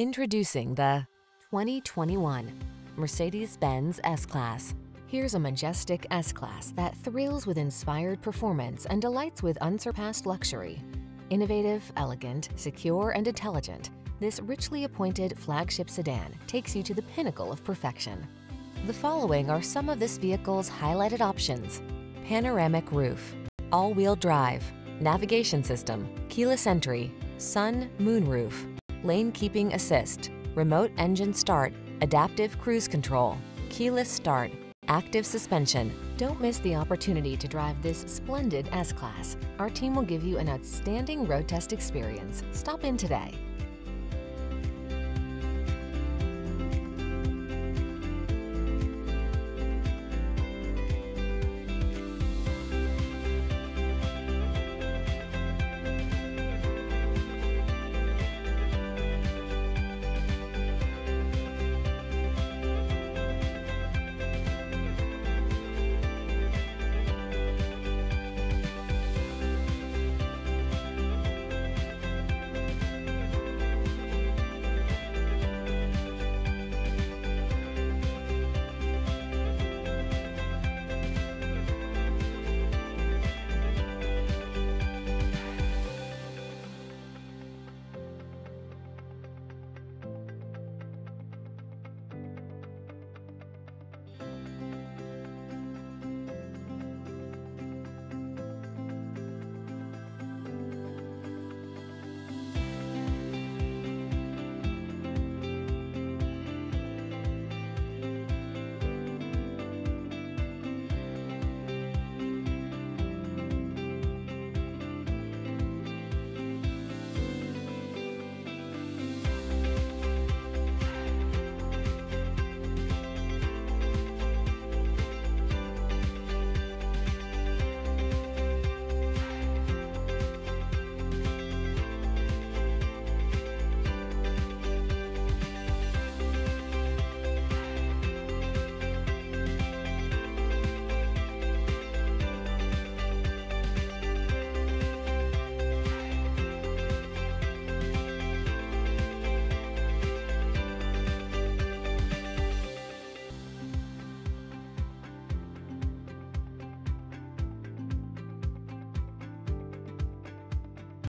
Introducing the 2021 Mercedes-Benz S-Class. Here's a majestic S-Class that thrills with inspired performance and delights with unsurpassed luxury. Innovative, elegant, secure, and intelligent, this richly appointed flagship sedan takes you to the pinnacle of perfection. The following are some of this vehicle's highlighted options: panoramic roof, all-wheel drive, navigation system, keyless entry, sun, moon roof, lane keeping assist, remote engine start, adaptive cruise control, keyless start, active suspension. Don't miss the opportunity to drive this splendid S-Class. Our team will give you an outstanding road test experience. Stop in today.